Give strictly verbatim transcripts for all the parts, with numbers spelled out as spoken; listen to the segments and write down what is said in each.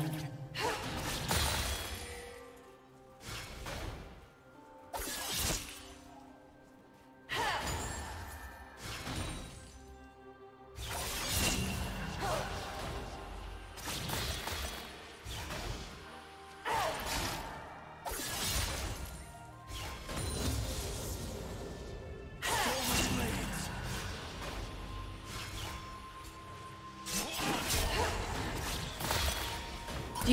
blood. Do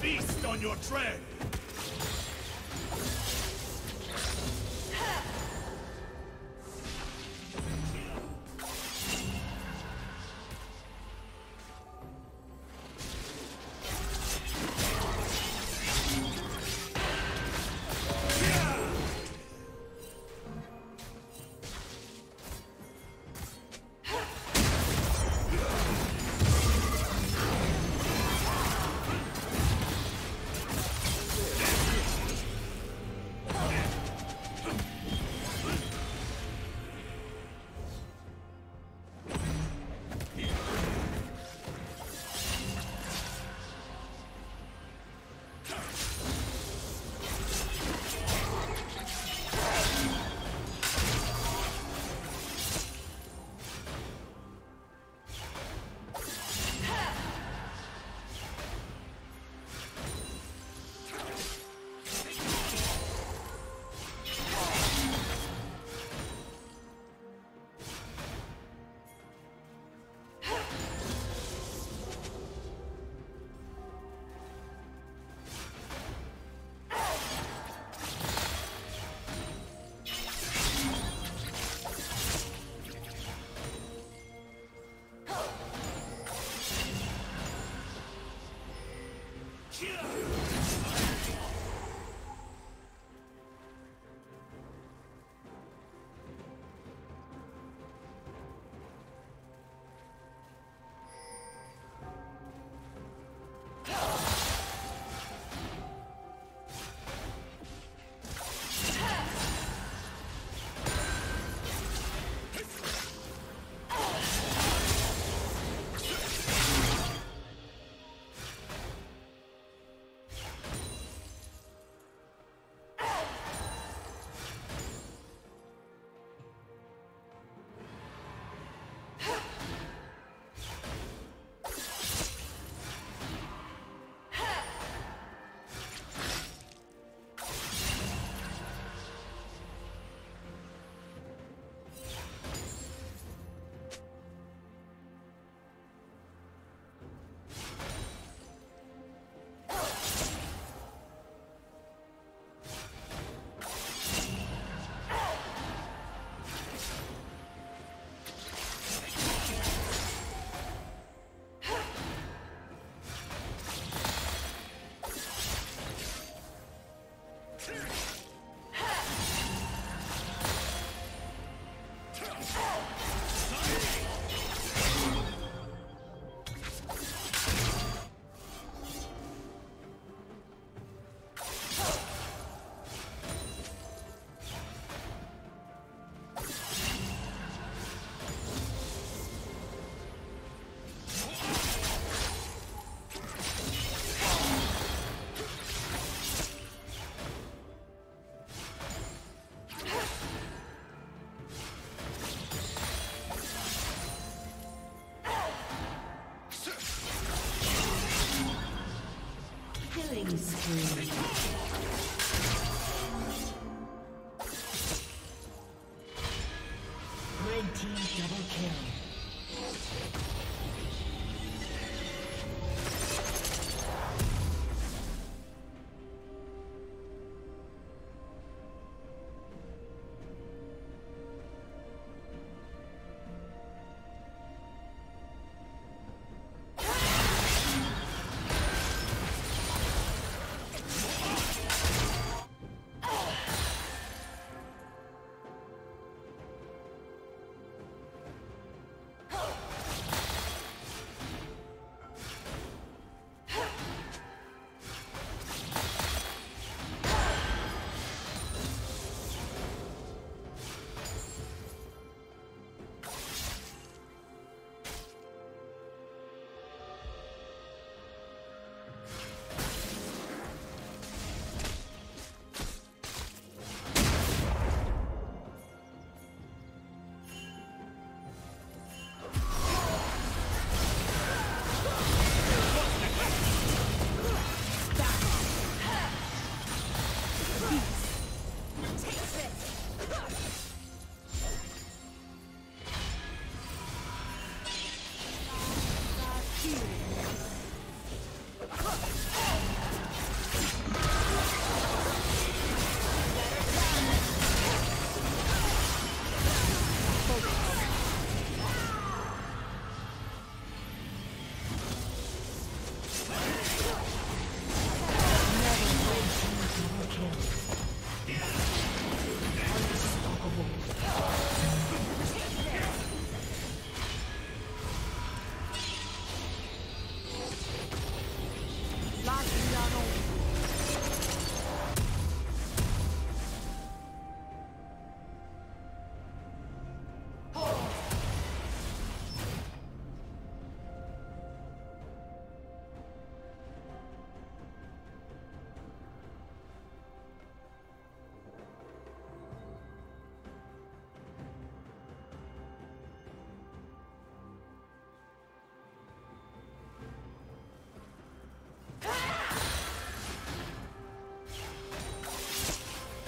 Feast on your tread!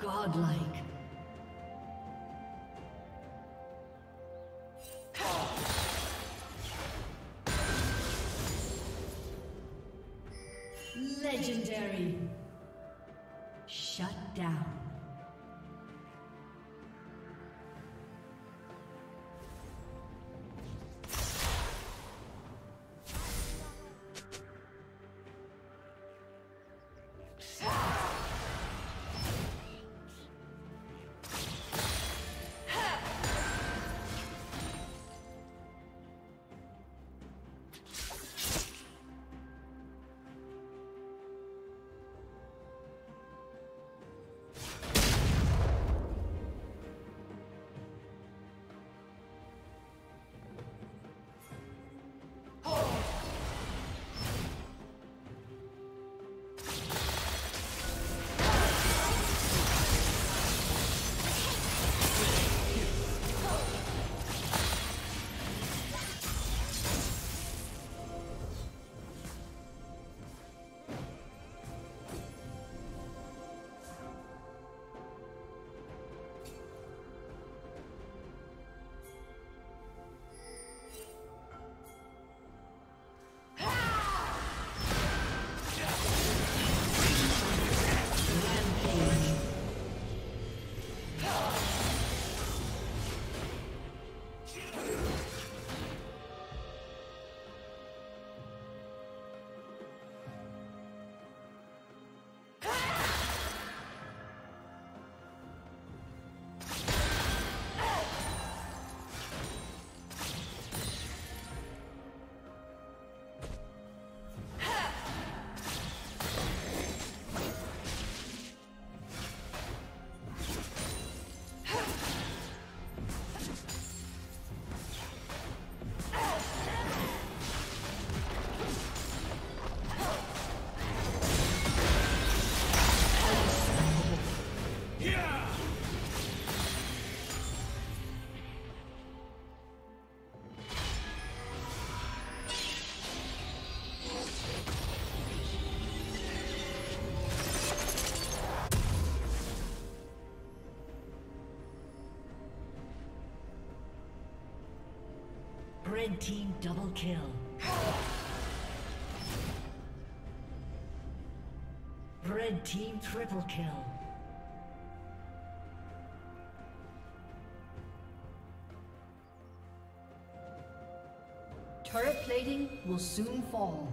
Godlike. Legendary. Shut down. Red team double kill. Red team triple kill. Turret plating will soon fall.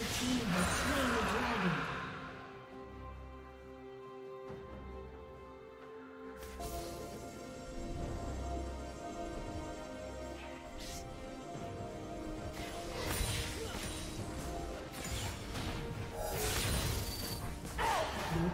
Red team has slain the dragon. Blue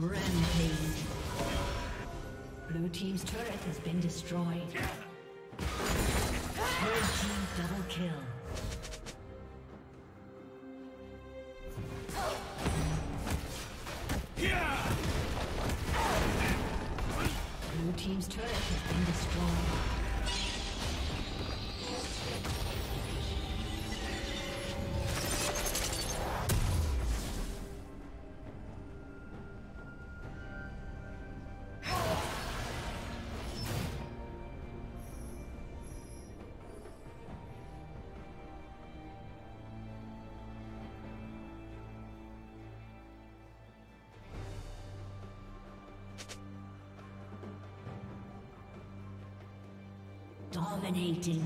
Rampage. Blue team's turret has been destroyed. Red team double kill. Blue team's turret has been destroyed. Dominating.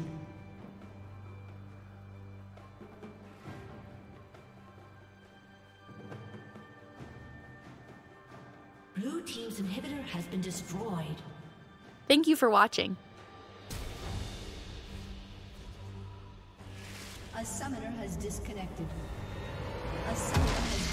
Blue team's inhibitor has been destroyed. Thank you for watching. A summoner has disconnected. A summoner has